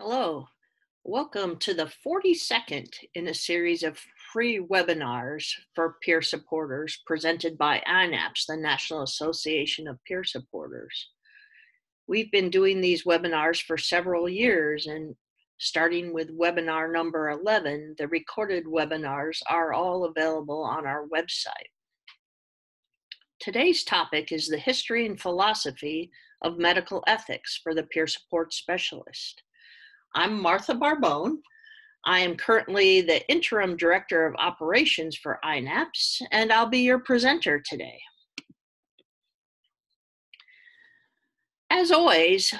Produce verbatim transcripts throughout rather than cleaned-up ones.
Hello, welcome to the forty-second in a series of free webinars for peer supporters presented by I NAPS, the National Association of Peer Supporters. We've been doing these webinars for several years, and starting with webinar number eleven, the recorded webinars are all available on our website. Today's topic is the history and philosophy of medical ethics for the peer support specialist. I'm Martha Barbone. I am currently the Interim Director of Operations for I NAPS, and I'll be your presenter today. As always,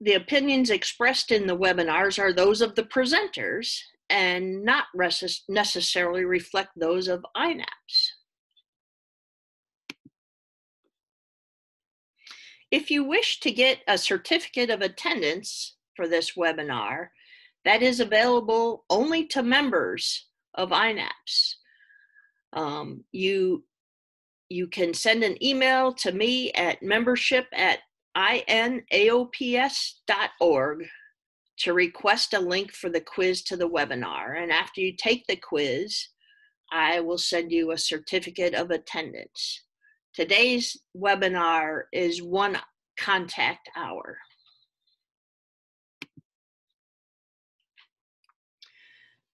the opinions expressed in the webinars are those of the presenters and not necessarily reflect those of I NAPS. If you wish to get a certificate of attendance for this webinar, that is available only to members of I NAPS. Um, you, you can send an email to me at membership at I N A O P S dot org to request a link for the quiz to the webinar. And after you take the quiz, I will send you a certificate of attendance. Today's webinar is one contact hour.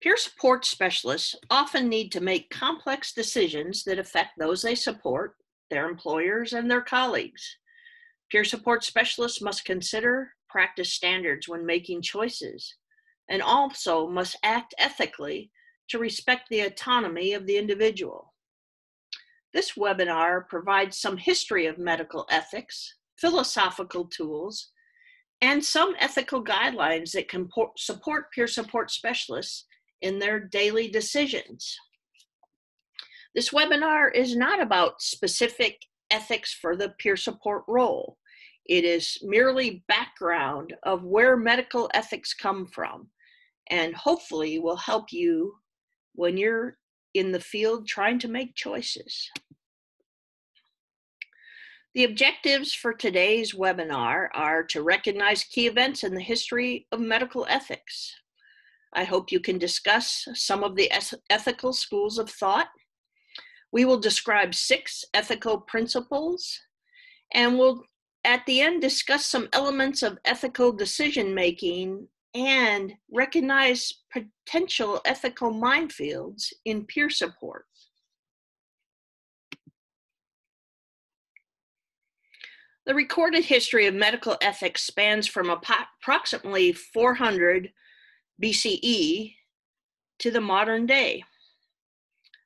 Peer support specialists often need to make complex decisions that affect those they support, their employers, and their colleagues. Peer support specialists must consider practice standards when making choices, and also must act ethically to respect the autonomy of the individual. This webinar provides some history of medical ethics, philosophical tools, and some ethical guidelines that can support peer support specialists in their daily decisions. This webinar is not about specific ethics for the peer support role. It is merely background of where medical ethics come from, and hopefully will help you when you're in the field trying to make choices. The objectives for today's webinar are to recognize key events in the history of medical ethics. I hope you can discuss some of the ethical schools of thought. We will describe six ethical principles, and we'll at the end discuss some elements of ethical decision making and recognize potential ethical minefields in peer support. The recorded history of medical ethics spans from approximately four hundred B C E to the modern day.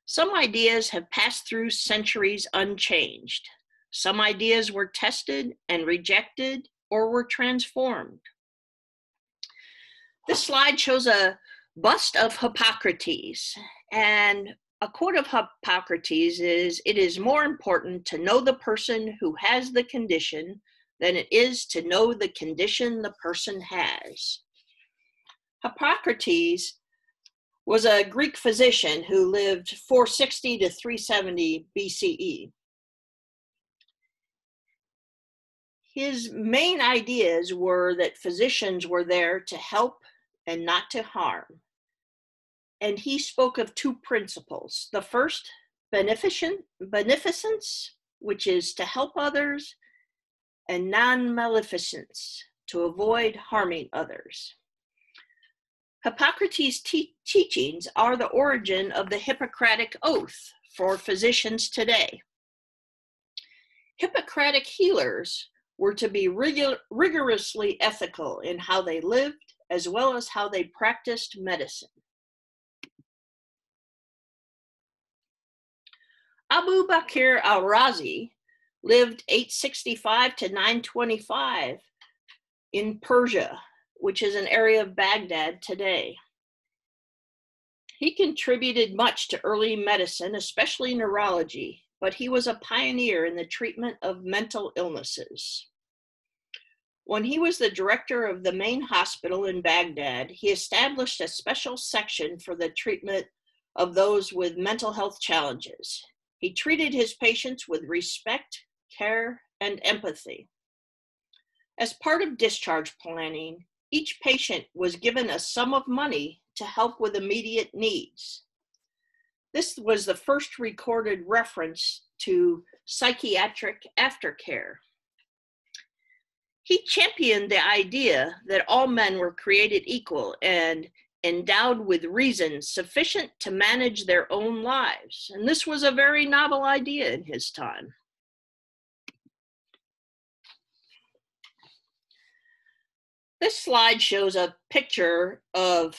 Some ideas have passed through centuries unchanged. Some ideas were tested and rejected or were transformed. This slide shows a bust of Hippocrates, and a quote of Hippocrates is, "It is more important to know the person who has the condition than it is to know the condition the person has." Hippocrates was a Greek physician who lived four sixty to three seventy B C E. His main ideas were that physicians were there to help and not to harm. And he spoke of two principles. The first, beneficence, which is to help others, and non-maleficence, to avoid harming others. Hippocrates' te teachings are the origin of the Hippocratic Oath for physicians today. Hippocratic healers were to be rigor rigorously ethical in how they lived as well as how they practiced medicine. Abu Bakr al-Razi lived eight sixty-five to nine twenty-five in Persia, which is an area of Baghdad today. He contributed much to early medicine, especially neurology, but he was a pioneer in the treatment of mental illnesses. When he was the director of the main hospital in Baghdad, he established a special section for the treatment of those with mental health challenges. He treated his patients with respect, care, and empathy. As part of discharge planning, Each patient was given a sum of money to help with immediate needs. This was the first recorded reference to psychiatric aftercare. He championed the idea that all men were created equal and endowed with reason sufficient to manage their own lives. And this was a very novel idea in his time. This slide shows a picture of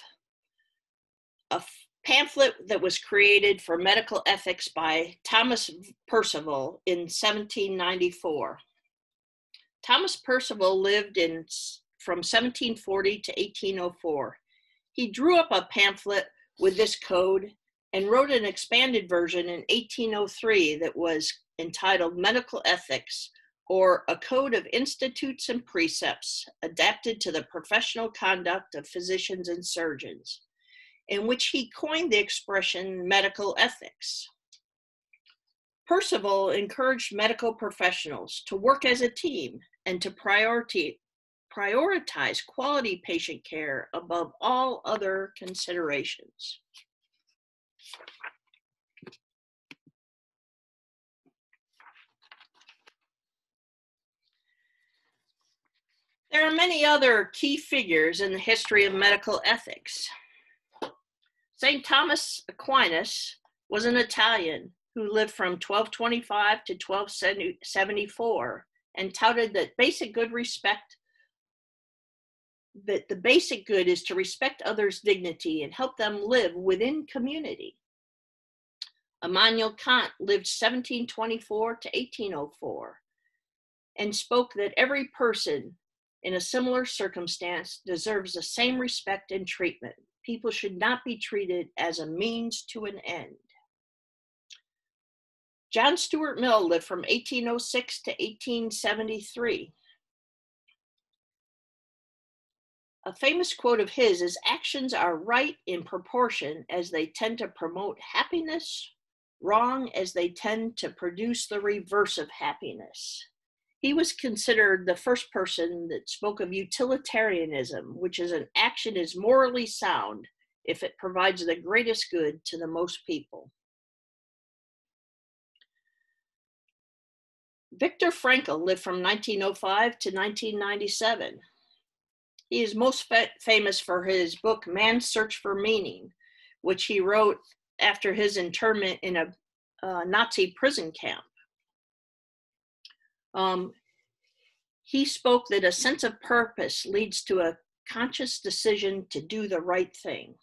a pamphlet that was created for medical ethics by Thomas Percival in seventeen ninety-four. Thomas Percival lived in from seventeen forty to eighteen oh four. He drew up a pamphlet with this code and wrote an expanded version in eighteen oh three that was entitled Medical Ethics, or A Code of Institutes and Precepts Adapted to the Professional Conduct of Physicians and Surgeons, in which he coined the expression medical ethics. Percival encouraged medical professionals to work as a team and to prioritize prioritize quality patient care above all other considerations. There are many other key figures in the history of medical ethics. Saint Thomas Aquinas was an Italian who lived from twelve twenty-five to twelve seventy-four and touted that basic good respect that the basic good is to respect others' dignity and help them live within community. Immanuel Kant lived seventeen twenty-four to eighteen oh four and spoke that every person in a similar circumstance deserves the same respect and treatment. People should not be treated as a means to an end. John Stuart Mill lived from eighteen oh six to eighteen seventy-three. A famous quote of his is, "Actions are right in proportion as they tend to promote happiness, wrong as they tend to produce the reverse of happiness." He was considered the first person that spoke of utilitarianism, which is an action is morally sound if it provides the greatest good to the most people. Viktor Frankl lived from nineteen oh five to nineteen ninety-seven. He is most fa famous for his book, Man's Search for Meaning, which he wrote after his internment in a uh, Nazi prison camp. Um, he spoke that a sense of purpose leads to a conscious decision to do the right thing.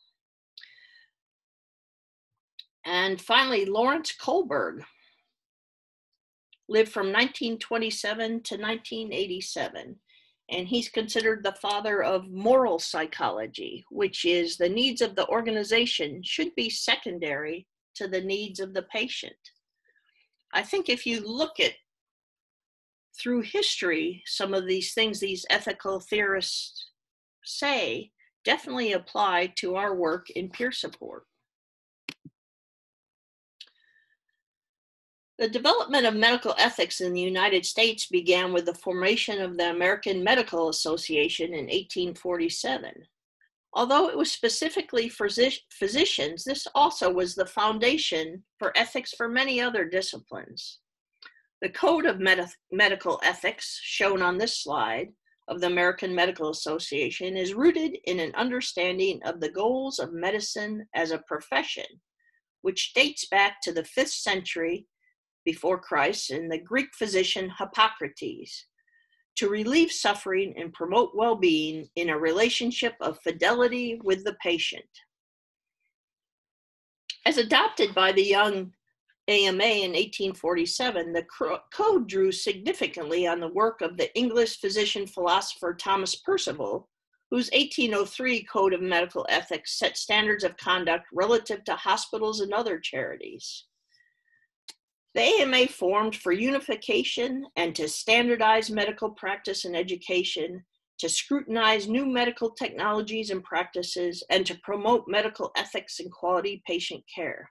And finally, Lawrence Kohlberg lived from nineteen twenty-seven to nineteen eighty-seven. And he's considered the father of moral psychology, which is the needs of the organization should be secondary to the needs of the patient. I think if you look at, through history, some of these things these ethical theorists say definitely apply to our work in peer support. The development of medical ethics in the United States began with the formation of the American Medical Association in eighteen forty-seven. Although it was specifically for physicians, this also was the foundation for ethics for many other disciplines. The Code of Medi- Medical Ethics, shown on this slide, of the American Medical Association is rooted in an understanding of the goals of medicine as a profession, which dates back to the fifth century before Christ and the Greek physician Hippocrates, to relieve suffering and promote well-being in a relationship of fidelity with the patient. As adopted by the young A M A in eighteen forty-seven, the code drew significantly on the work of the English physician philosopher Thomas Percival, whose eighteen oh three Code of Medical Ethics set standards of conduct relative to hospitals and other charities. The A M A formed for unification and to standardize medical practice and education, to scrutinize new medical technologies and practices, and to promote medical ethics and quality patient care.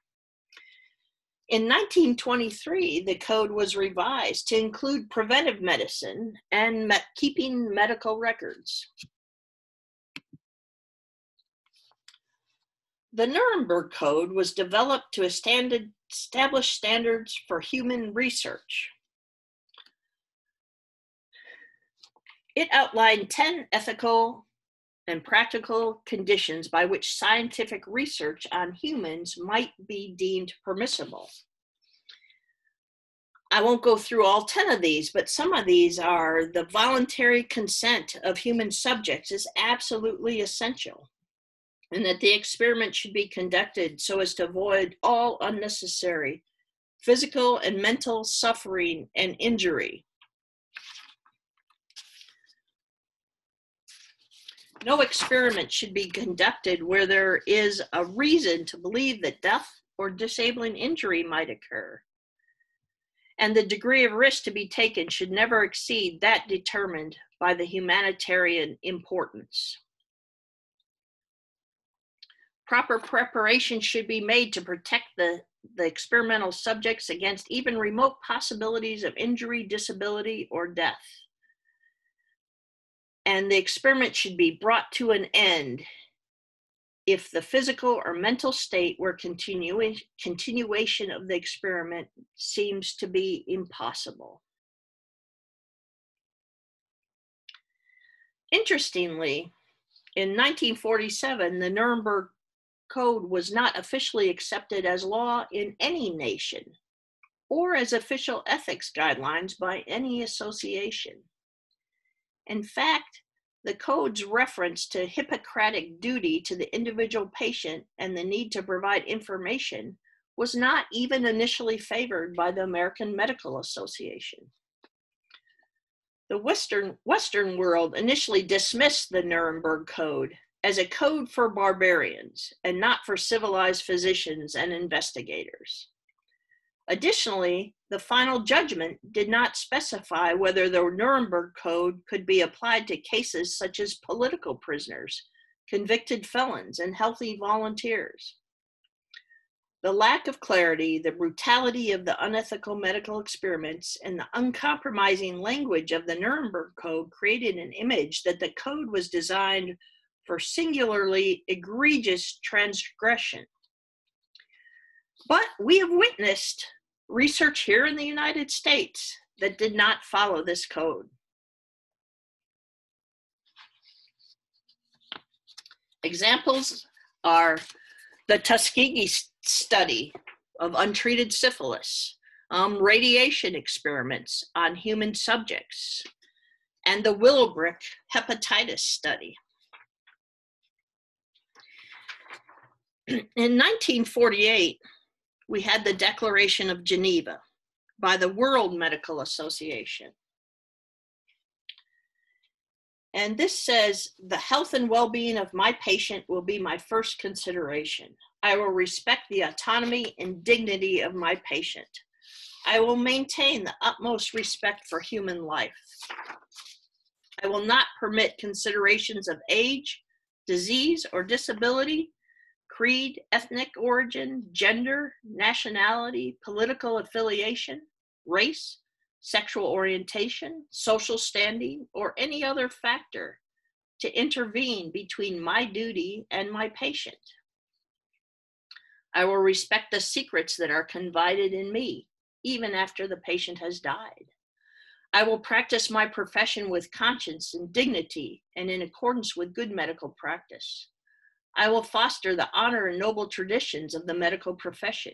In nineteen twenty-three, the code was revised to include preventive medicine and keeping medical records. The Nuremberg Code was developed to establish standards for human research. It outlined ten ethical and practical conditions by which scientific research on humans might be deemed permissible. I won't go through all ten of these, but some of these are: the voluntary consent of human subjects is absolutely essential, and that the experiment should be conducted so as to avoid all unnecessary physical and mental suffering and injury. No experiment should be conducted where there is a reason to believe that death or disabling injury might occur. And the degree of risk to be taken should never exceed that determined by the humanitarian importance. Proper preparation should be made to protect the, the experimental subjects against even remote possibilities of injury, disability, or death. And the experiment should be brought to an end if the physical or mental state where continu- continuation of the experiment seems to be impossible. Interestingly, in nineteen forty-seven, the Nuremberg Code was not officially accepted as law in any nation or as official ethics guidelines by any association. In fact, the code's reference to Hippocratic duty to the individual patient and the need to provide information was not even initially favored by the American Medical Association. The Western, Western world initially dismissed the Nuremberg Code as a code for barbarians and not for civilized physicians and investigators. Additionally, the final judgment did not specify whether the Nuremberg Code could be applied to cases such as political prisoners, convicted felons, and healthy volunteers. The lack of clarity, the brutality of the unethical medical experiments, and the uncompromising language of the Nuremberg Code created an image that the code was designed for singularly egregious transgression. But we have witnessed research here in the United States that did not follow this code. Examples are the Tuskegee study of untreated syphilis, um, radiation experiments on human subjects, and the Willowbrook hepatitis study. In nineteen forty-eight, we had the Declaration of Geneva by the World Medical Association. And this says, the health and well-being of my patient will be my first consideration. I will respect the autonomy and dignity of my patient. I will maintain the utmost respect for human life. I will not permit considerations of age, disease, or disability, creed, ethnic origin, gender, nationality, political affiliation, race, sexual orientation, social standing, or any other factor to intervene between my duty and my patient. I will respect the secrets that are confided in me, even after the patient has died. I will practice my profession with conscience and dignity and in accordance with good medical practice. I will foster the honor and noble traditions of the medical profession.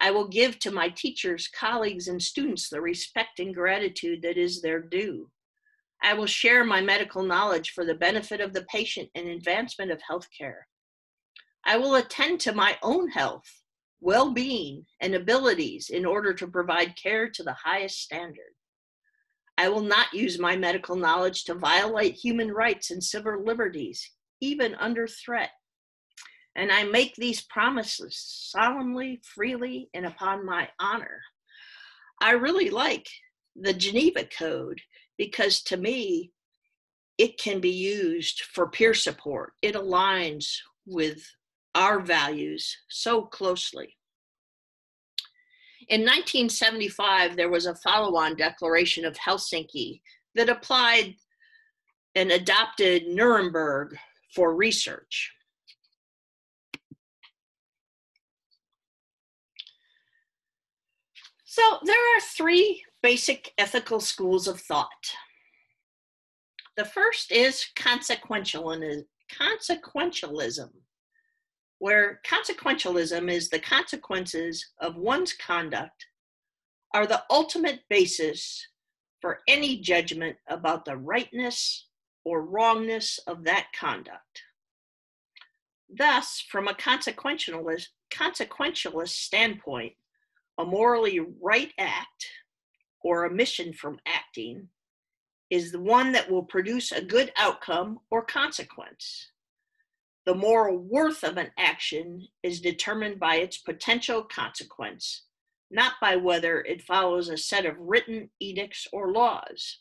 I will give to my teachers, colleagues, and students the respect and gratitude that is their due. I will share my medical knowledge for the benefit of the patient and advancement of healthcare. I will attend to my own health, well-being, and abilities in order to provide care to the highest standard. I will not use my medical knowledge to violate human rights and civil liberties, even under threat. And I make these promises solemnly, freely, and upon my honor. I really like the Geneva Code because to me, it can be used for peer support. It aligns with our values so closely. In nineteen seventy-five, there was a follow-on Declaration of Helsinki that applied and adopted Nuremberg for research. So there are three basic ethical schools of thought. The first is consequentialism, where consequentialism is the consequences of one's conduct are the ultimate basis for any judgment about the rightness or wrongness of that conduct. Thus, from a consequentialist, consequentialist standpoint, a morally right act or omission from acting is the one that will produce a good outcome or consequence. The moral worth of an action is determined by its potential consequence, not by whether it follows a set of written edicts or laws.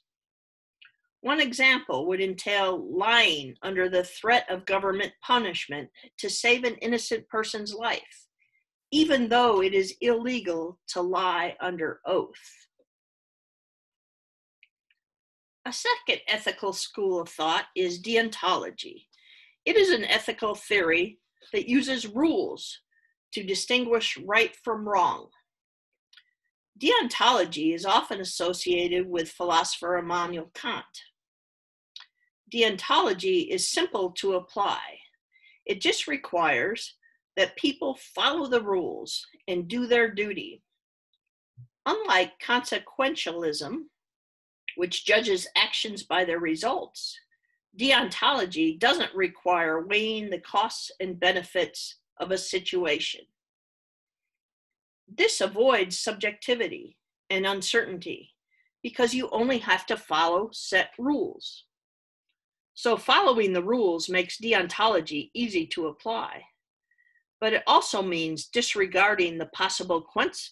One example would entail lying under the threat of government punishment to save an innocent person's life, even though it is illegal to lie under oath. A second ethical school of thought is deontology. It is an ethical theory that uses rules to distinguish right from wrong. Deontology is often associated with philosopher Immanuel Kant. Deontology is simple to apply. It just requires that people follow the rules and do their duty. Unlike consequentialism, which judges actions by their results, deontology doesn't require weighing the costs and benefits of a situation. This avoids subjectivity and uncertainty because you only have to follow set rules. So following the rules makes deontology easy to apply, but it also means disregarding the possible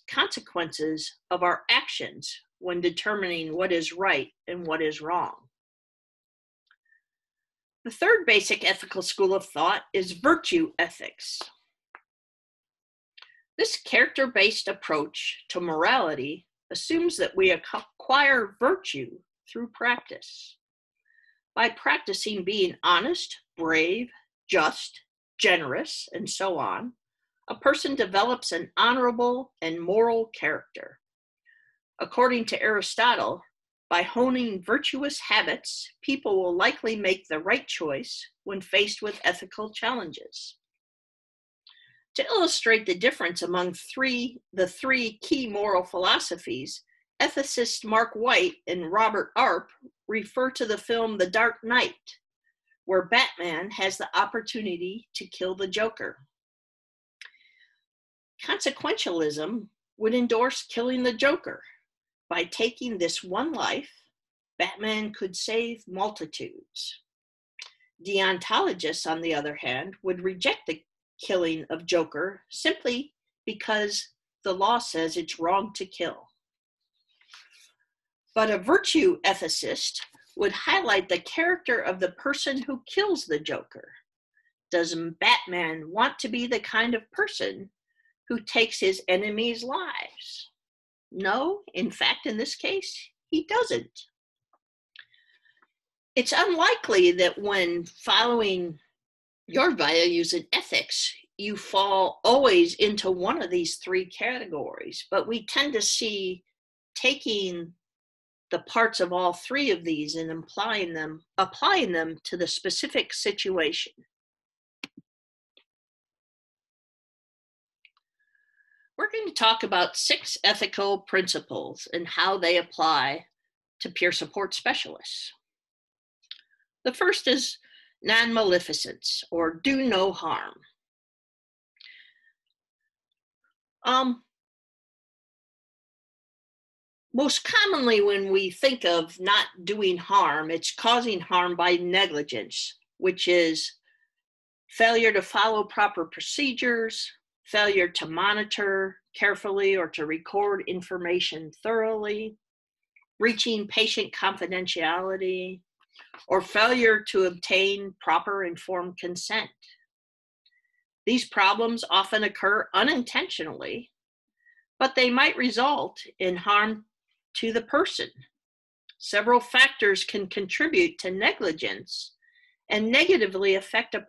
consequences of our actions when determining what is right and what is wrong. The third basic ethical school of thought is virtue ethics. This character-based approach to morality assumes that we acquire virtue through practice. By practicing being honest, brave, just, generous, and so on, a person develops an honorable and moral character. According to Aristotle, by honing virtuous habits, people will likely make the right choice when faced with ethical challenges. To illustrate the difference among three, the three key moral philosophies, ethicists Mark White and Robert Arp refer to the film The Dark Knight, where Batman has the opportunity to kill the Joker. Consequentialism would endorse killing the Joker. By taking this one life, Batman could save multitudes. Deontologists, on the other hand, would reject the killing of Joker simply because the law says it's wrong to kill. But a virtue ethicist would highlight the character of the person who kills the Joker. Does Batman want to be the kind of person who takes his enemies' lives? No, in fact, in this case, he doesn't. It's unlikely that when following your values and ethics, you fall always into one of these three categories, but we tend to see taking the parts of all three of these and applying them, applying them to the specific situation. We're going to talk about six ethical principles and how they apply to peer support specialists. The first is non-maleficence, or do no harm. Um, most commonly when we think of not doing harm, it's causing harm by negligence, which is failure to follow proper procedures, failure to monitor carefully or to record information thoroughly, breaching patient confidentiality, or failure to obtain proper informed consent. These problems often occur unintentionally, but they might result in harm to the person. Several factors can contribute to negligence and negatively affect a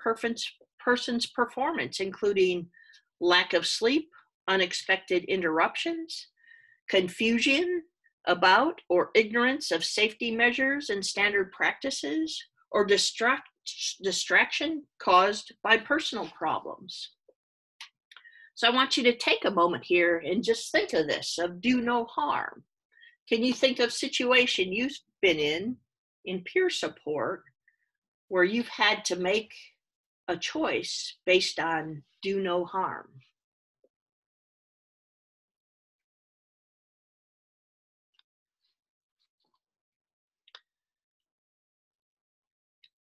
person's performance, including lack of sleep, unexpected interruptions, confusion about or ignorance of safety measures and standard practices, or distract, distraction caused by personal problems. So I want you to take a moment here and just think of this, of do no harm. Can you think of a situation you've been in, in peer support, where you've had to make a choice based on do no harm?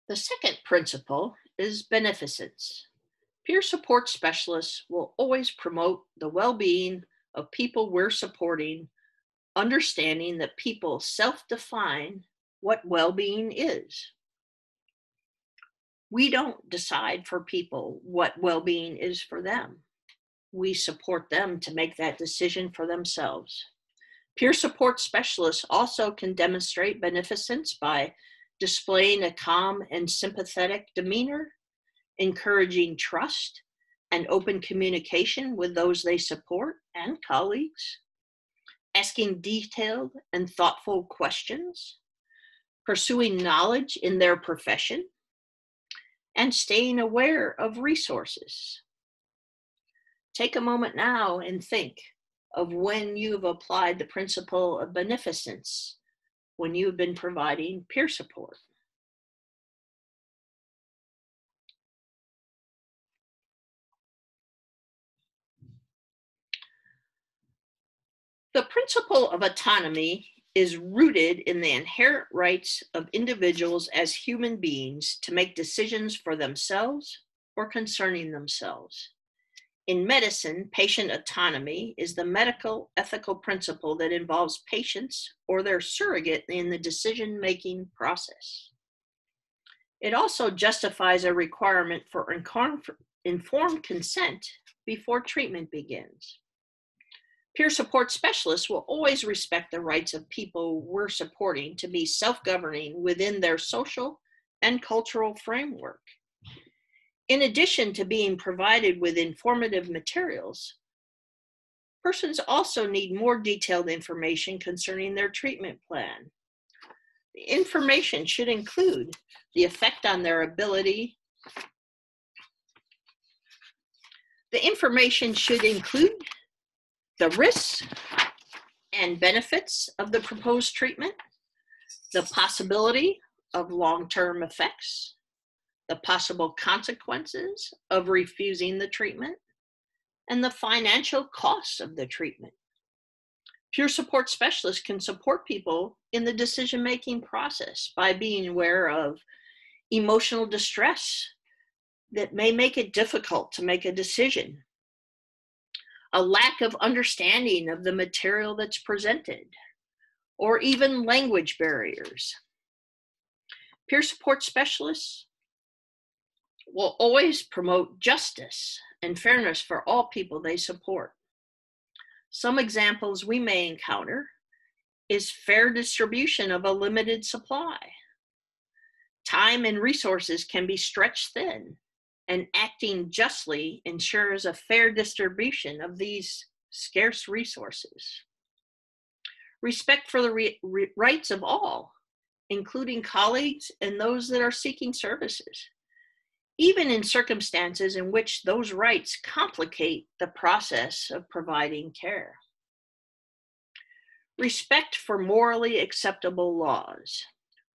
The second principle is beneficence. Peer support specialists will always promote the well-being of people we're supporting, understanding that people self-define what well-being is. We don't decide for people what well-being is for them. We support them to make that decision for themselves. Peer support specialists also can demonstrate beneficence by displaying a calm and sympathetic demeanor, encouraging trust and open communication with those they support and colleagues, asking detailed and thoughtful questions, pursuing knowledge in their profession, and staying aware of resources. Take a moment now and think of when you've applied the principle of beneficence when you've been providing peer support. The principle of autonomy is rooted in the inherent rights of individuals as human beings to make decisions for themselves or concerning themselves. In medicine, patient autonomy is the medical ethical principle that involves patients or their surrogate in the decision-making process. It also justifies a requirement for informed consent before treatment begins. Peer support specialists will always respect the rights of people we're supporting to be self-governing within their social and cultural framework. In addition to being provided with informative materials, persons also need more detailed information concerning their treatment plan. The information should include the effect on their ability. The information should include the risks and benefits of the proposed treatment, the possibility of long-term effects, the possible consequences of refusing the treatment, and the financial costs of the treatment. Peer support specialists can support people in the decision-making process by being aware of emotional distress that may make it difficult to make a decision, a lack of understanding of the material that's presented, or even language barriers. Peer support specialists will always promote justice and fairness for all people they support. Some examples we may encounter is fair distribution of a limited supply. Time and resources can be stretched thin, and acting justly ensures a fair distribution of these scarce resources. Respect for the re re rights of all, including colleagues and those that are seeking services, even in circumstances in which those rights complicate the process of providing care. Respect for morally acceptable laws.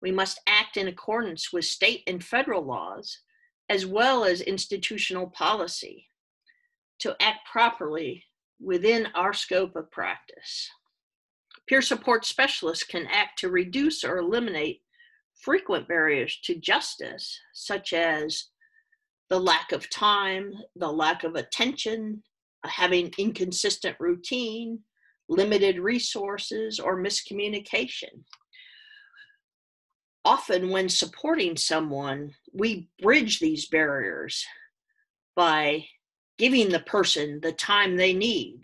We must act in accordance with state and federal laws, as well as institutional policy, to act properly within our scope of practice. Peer support specialists can act to reduce or eliminate frequent barriers to justice, such as the lack of time, the lack of attention, having inconsistent routine, limited resources, or miscommunication. Often when supporting someone, we bridge these barriers by giving the person the time they need,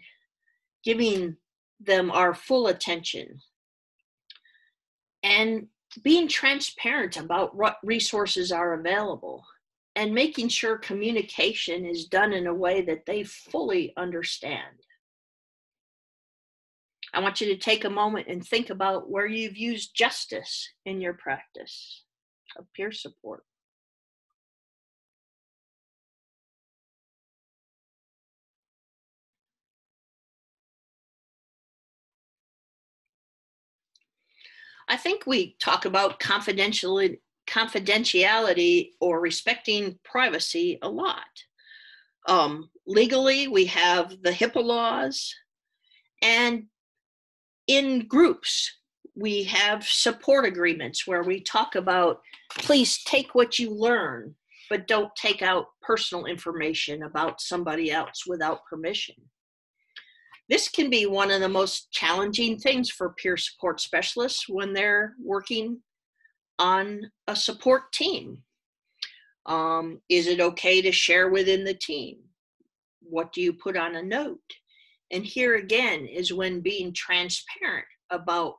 giving them our full attention, and being transparent about what resources are available, and making sure communication is done in a way that they fully understand. I want you to take a moment and think about where you've used justice in your practice of peer support. I think we talk about confidentiality or respecting privacy a lot. Um, legally, we have the HIPAA laws, and in groups, we have support agreements where we talk about, please take what you learn, but don't take out personal information about somebody else without permission. This can be one of the most challenging things for peer support specialists when they're working on a support team. Um, is it okay to share within the team? What do you put on a note? And here again is when being transparent about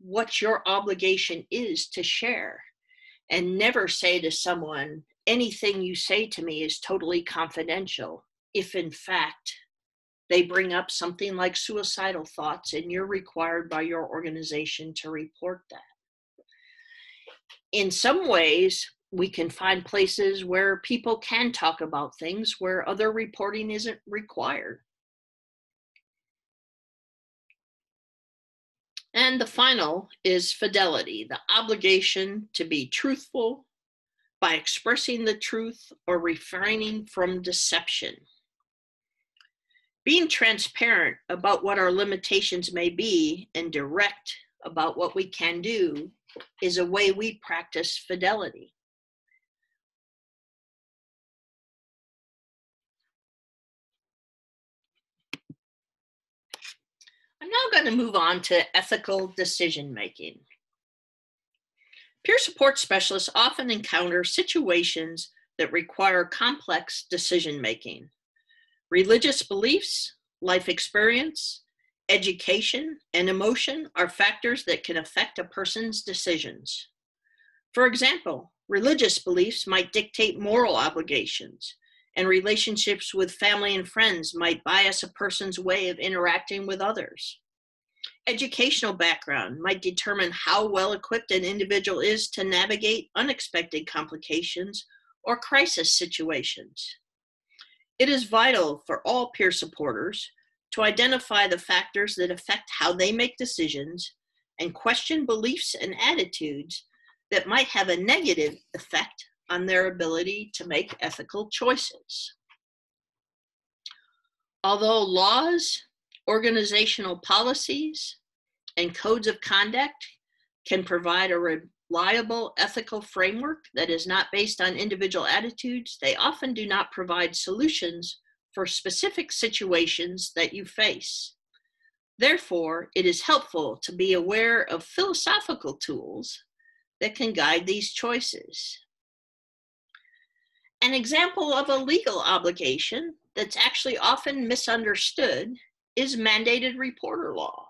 what your obligation is to share, and never say to someone, anything you say to me is totally confidential, if in fact they bring up something like suicidal thoughts and you're required by your organization to report that. In some ways, we can find places where people can talk about things where other reporting isn't required. And the final is fidelity, the obligation to be truthful by expressing the truth or refraining from deception. Being transparent about what our limitations may be and direct about what we can do is a way we practice fidelity. I'm now going to move on to ethical decision making. Peer support specialists often encounter situations that require complex decision making. Religious beliefs, life experience, education, and emotion are factors that can affect a person's decisions. For example, religious beliefs might dictate moral obligations, and relationships with family and friends might bias a person's way of interacting with others. Educational background might determine how well equipped an individual is to navigate unexpected complications or crisis situations. It is vital for all peer supporters to identify the factors that affect how they make decisions and question beliefs and attitudes that might have a negative effect on their ability to make ethical choices. Although laws, organizational policies, and codes of conduct can provide a reliable ethical framework that is not based on individual attitudes, they often do not provide solutions for specific situations that you face. Therefore, it is helpful to be aware of philosophical tools that can guide these choices. An example of a legal obligation that's actually often misunderstood is mandated reporter law.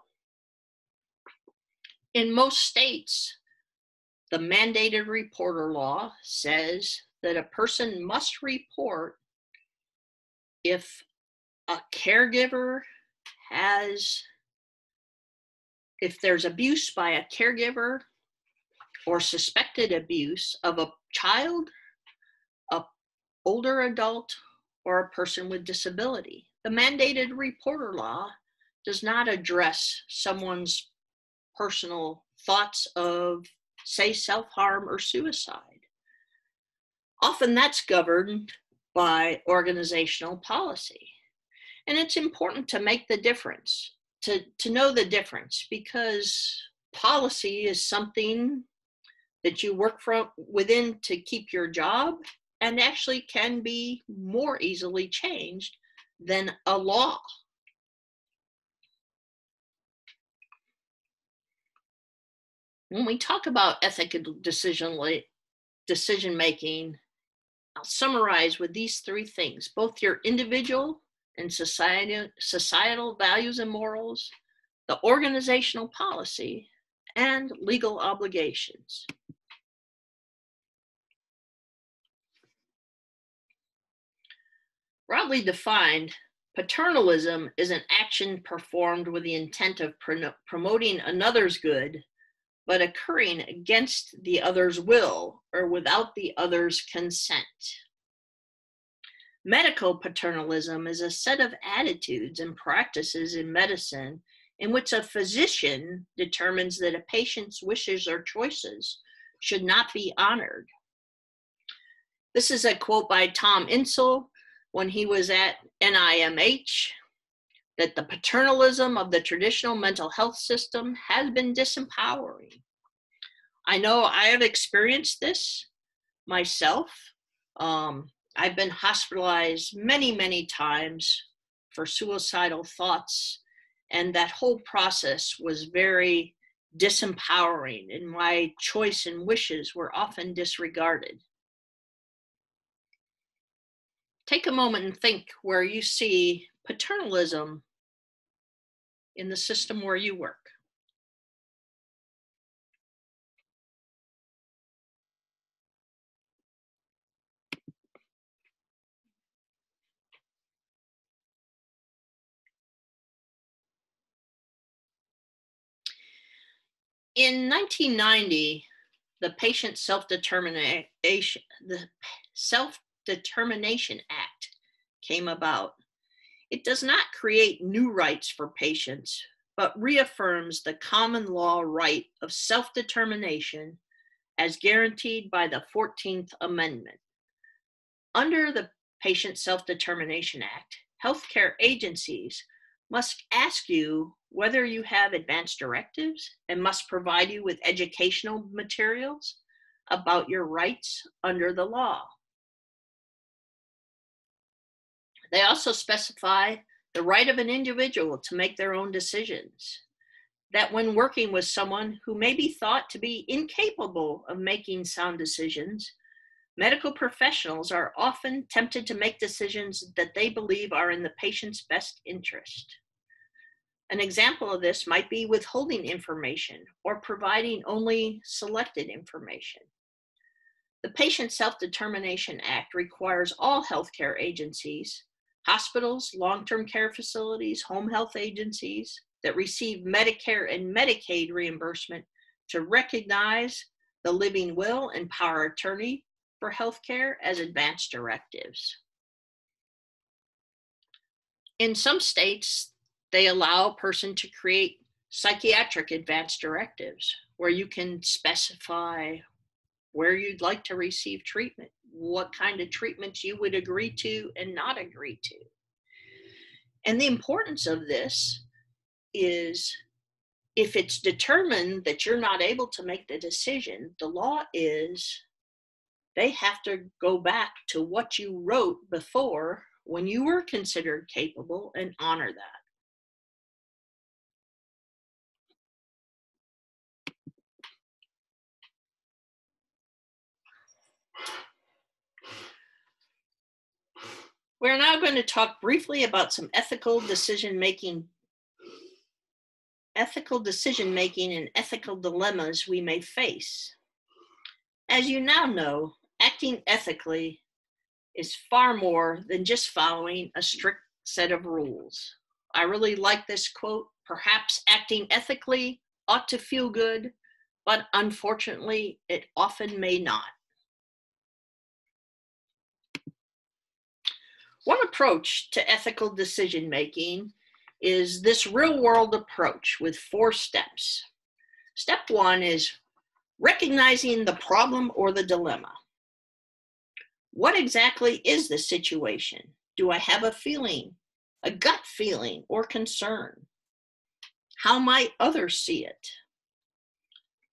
In most states, the mandated reporter law says that a person must report if a caregiver has, if there's abuse by a caregiver or suspected abuse of a child, an older adult, or a person with disability. The mandated reporter law does not address someone's personal thoughts of, say, self-harm or suicide. Often that's governed by organizational policy. And it's important to make the difference, to, to know the difference, because policy is something that you work from within to keep your job and actually can be more easily changed than a law. When we talk about ethical decision, decision making, I'll summarize with these three things: both your individual and society, societal values and morals, the organizational policy, and legal obligations. Broadly defined, Paternalism is an action performed with the intent of pro- promoting another's good, but occurring against the other's will or without the other's consent. Medical paternalism is a set of attitudes and practices in medicine in which a physician determines that a patient's wishes or choices should not be honored. This is a quote by Tom Insel when he was at N I M H, that the paternalism of the traditional mental health system has been disempowering. I know I have experienced this myself. Um, I've been hospitalized many, many times for suicidal thoughts, and that whole process was very disempowering, and my choice and wishes were often disregarded. Take a moment and think where you see paternalism in the system where you work. In nineteen ninety, the Patient Self-Determination, the Self-Determination Act came about. It does not create new rights for patients, but reaffirms the common law right of self-determination as guaranteed by the fourteenth Amendment. Under the Patient Self-Determination Act, healthcare agencies must ask you whether you have advance directives and must provide you with educational materials about your rights under the law. They also specify the right of an individual to make their own decisions, that when working with someone who may be thought to be incapable of making sound decisions, medical professionals are often tempted to make decisions that they believe are in the patient's best interest. An example of this might be withholding information or providing only selected information. The Patient Self-Determination Act requires all healthcare agencies, hospitals, long-term care facilities, home health agencies that receive Medicare and Medicaid reimbursement to recognize the living will and power of attorney for healthcare as advance directives. In some states, they allow a person to create psychiatric advance directives where you can specify where you'd like to receive treatment, what kind of treatments you would agree to and not agree to. And the importance of this is if it's determined that you're not able to make the decision, the law is they have to go back to what you wrote before when you were considered capable and honor that. We're now going to talk briefly about some ethical decision-making, ethical decision-making and ethical dilemmas we may face. As you now know, acting ethically is far more than just following a strict set of rules. I really like this quote, perhaps acting ethically ought to feel good, but unfortunately, it often may not. One approach to ethical decision-making is this real-world approach with four steps. Step one is recognizing the problem or the dilemma. What exactly is the situation? Do I have a feeling, a gut feeling or concern? How might others see it?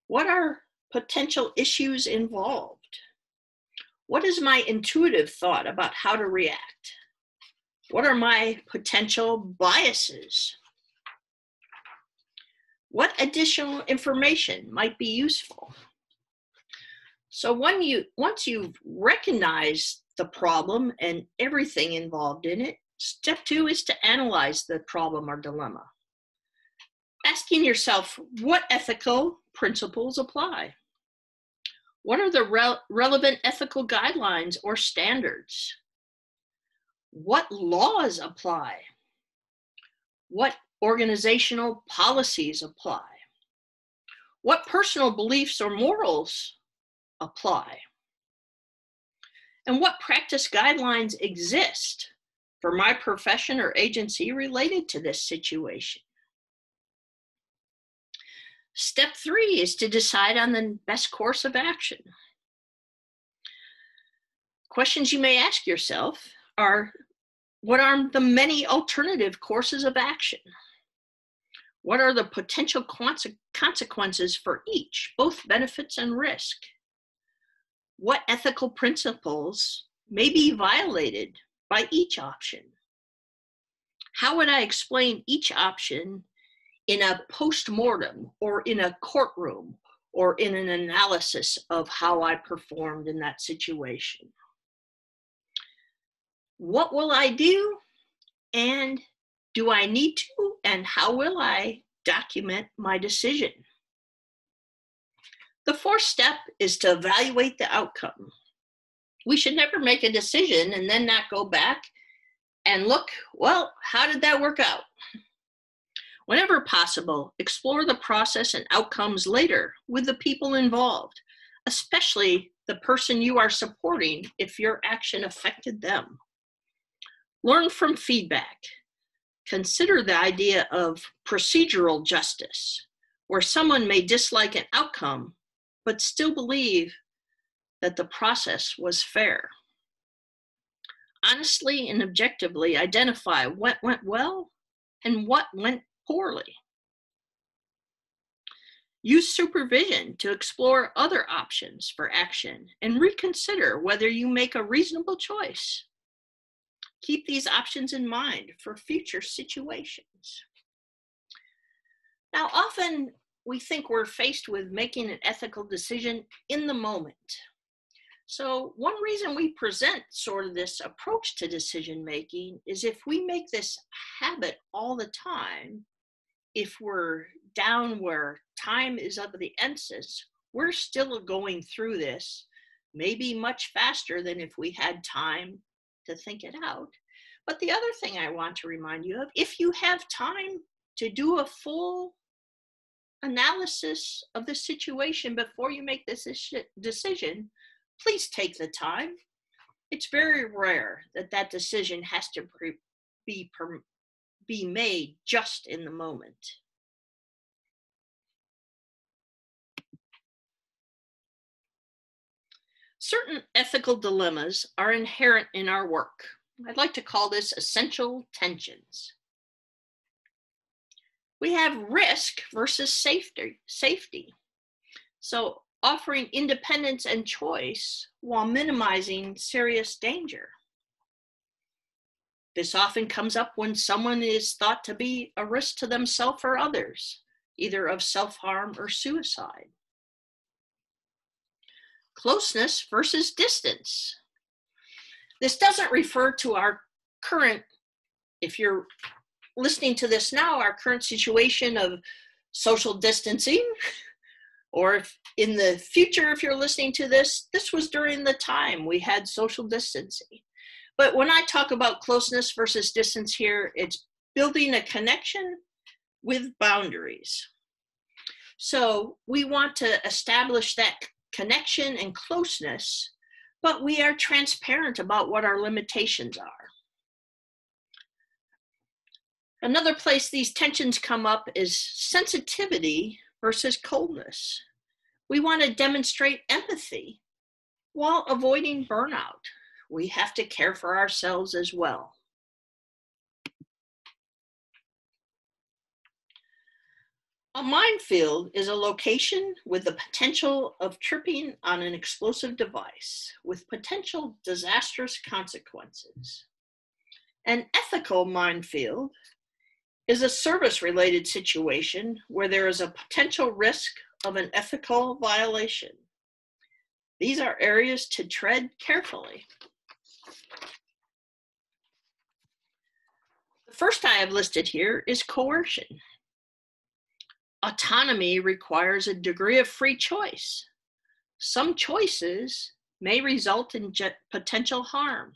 What are potential issues involved? What is my intuitive thought about how to react? What are my potential biases? What additional information might be useful? So when you, once you've recognized the problem and everything involved in it, step two is to analyze the problem or dilemma, asking yourself what ethical principles apply. What are the re- relevant ethical guidelines or standards? What laws apply? What organizational policies apply? What personal beliefs or morals apply? And what practice guidelines exist for my profession or agency related to this situation? Step three is to decide on the best course of action. Questions you may ask yourself are, what are the many alternative courses of action? What are the potential conse- consequences for each, both benefits and risk? What ethical principles may be violated by each option? How would I explain each option in a post-mortem or in a courtroom or in an analysis of how I performed in that situation? What will I do, and do I need to, and how will I document my decision? The fourth step is to evaluate the outcome. We should never make a decision and then not go back and look, well, how did that work out? Whenever possible, explore the process and outcomes later with the people involved, especially the person you are supporting if your action affected them. Learn from feedback. Consider the idea of procedural justice, where someone may dislike an outcome, but still believe that the process was fair. Honestly and objectively identify what went well and what went poorly. Use supervision to explore other options for action and reconsider whether you make a reasonable choice. Keep these options in mind for future situations. Now, often we think we're faced with making an ethical decision in the moment. So one reason we present sort of this approach to decision making is if we make this habit all the time, if we're down where time is of the essence, we're still going through this, maybe much faster than if we had time to think it out. But the other thing I want to remind you of, if you have time to do a full analysis of the situation before you make this decision, please take the time. It's very rare that that decision has to be, be made just in the moment. Certain ethical dilemmas are inherent in our work. I'd like to call this essential tensions. We have risk versus safety. safety. So offering independence and choice while minimizing serious danger. This often comes up when someone is thought to be a risk to themselves or others, either of self-harm or suicide. Closeness versus distance. This doesn't refer to our current, if you're listening to this now, our current situation of social distancing, or if in the future, if you're listening to this, this was during the time we had social distancing. But when I talk about closeness versus distance here, it's building a connection with boundaries. So we want to establish that connection and closeness, but we are transparent about what our limitations are. Another place these tensions come up is sensitivity versus coldness. We want to demonstrate empathy while avoiding burnout. We have to care for ourselves as well. A minefield is a location with the potential of tripping on an explosive device with potential disastrous consequences. An ethical minefield is a service-related situation where there is a potential risk of an ethical violation. These are areas to tread carefully. The first I have listed here is coercion. Autonomy requires a degree of free choice. Some choices may result in potential harm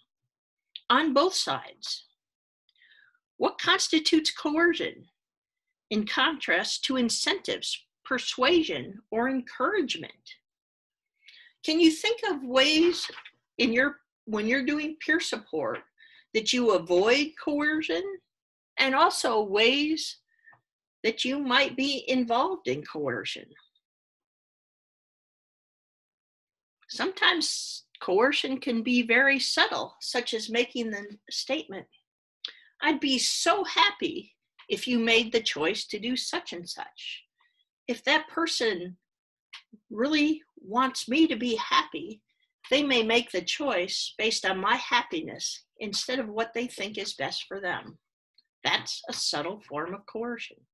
on both sides. What constitutes coercion? In contrast to incentives, persuasion, or encouragement. Can you think of ways in your, when you're doing peer support that you avoid coercion, and also ways that you might be involved in coercion? Sometimes coercion can be very subtle, such as making the statement, "I'd be so happy if you made the choice to do such and such. If that person really wants me to be happy, they may make the choice based on my happiness instead of what they think is best for them." That's a subtle form of coercion.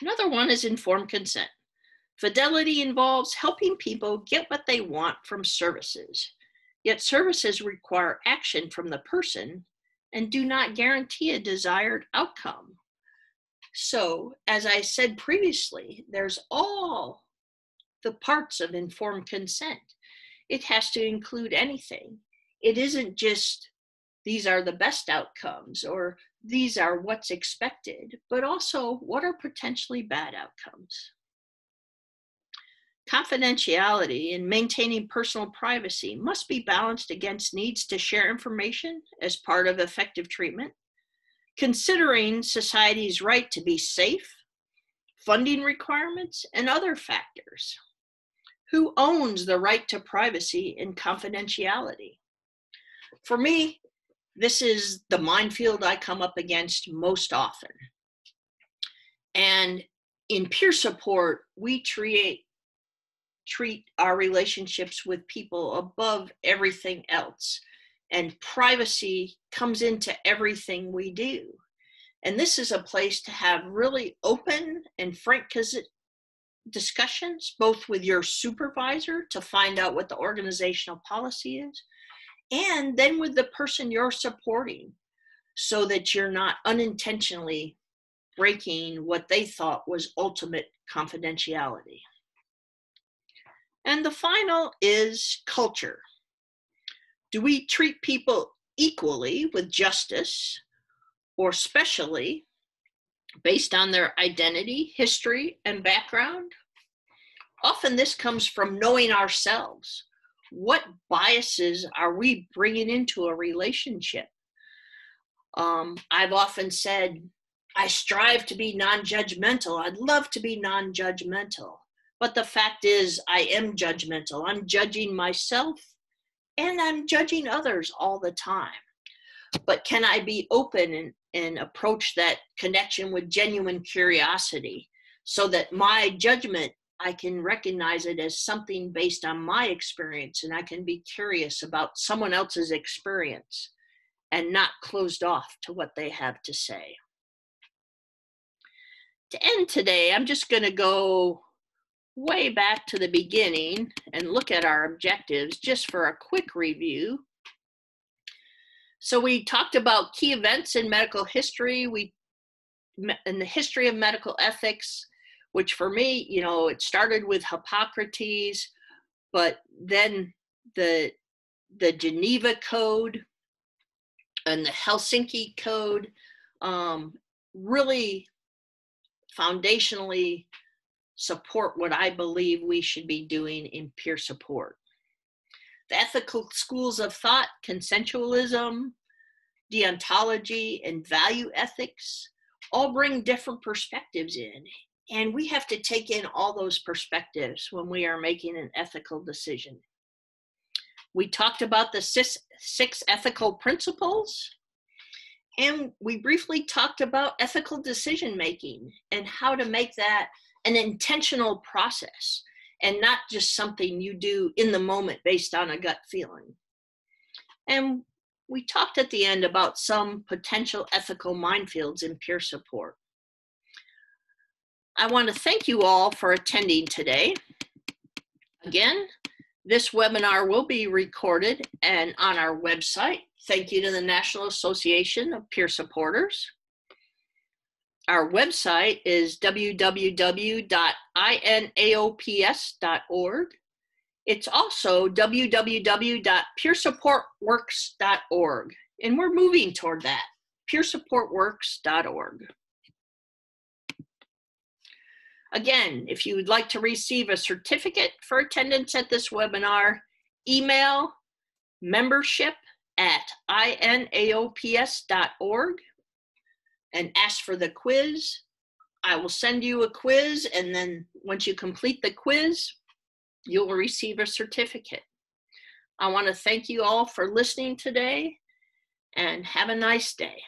Another one is informed consent. Fidelity involves helping people get what they want from services, yet services require action from the person and do not guarantee a desired outcome. So, as I said previously, there's all the parts of informed consent. It has to include anything. It isn't just, these are the best outcomes, or these are what's expected, but also what are potentially bad outcomes. Confidentiality and maintaining personal privacy must be balanced against needs to share information as part of effective treatment, considering society's right to be safe, funding requirements, and other factors. Who owns the right to privacy and confidentiality? For me, this is the minefield I come up against most often. And in peer support, we treat treat our relationships with people above everything else. And privacy comes into everything we do. And this is a place to have really open and frank discussions, both with your supervisor to find out what the organizational policy is, and then with the person you're supporting, so that you're not unintentionally breaking what they thought was ultimate confidentiality. And the final is culture. Do we treat people equally with justice, or specially based on their identity, history, and background? Often this comes from knowing ourselves. What biases are we bringing into a relationship? Um, I've often said, I strive to be non-judgmental. I'd love to be non-judgmental. But the fact is, I am judgmental. I'm judging myself, and I'm judging others all the time. But can I be open and, and approach that connection with genuine curiosity, so that my judgment, I can recognize it as something based on my experience, and I can be curious about someone else's experience and not closed off to what they have to say. To end today, I'm just going to go way back to the beginning and look at our objectives just for a quick review. So we talked about key events in medical history, we in the history of medical ethics, which for me, you know, it started with Hippocrates, but then the, the Geneva Code and the Helsinki Code um, really foundationally support what I believe we should be doing in peer support. The ethical schools of thought, consensualism, deontology, and value ethics all bring different perspectives in. And we have to take in all those perspectives when we are making an ethical decision. We talked about the six, six ethical principles, and we briefly talked about ethical decision making and how to make that an intentional process and not just something you do in the moment based on a gut feeling. And we talked at the end about some potential ethical minefields in peer support. I want to thank you all for attending today. Again, this webinar will be recorded and on our website. Thank you to the National Association of Peer Supporters. Our website is w w w dot inaops dot org. It's also w w w dot peer support works dot org. And we're moving toward that, peer support works dot org. Again, if you would like to receive a certificate for attendance at this webinar, email membership at inaops dot org and ask for the quiz. I will send you a quiz, and then once you complete the quiz, you'll receive a certificate. I want to thank you all for listening today, and have a nice day.